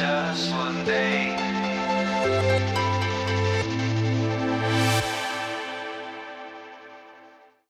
Just one day.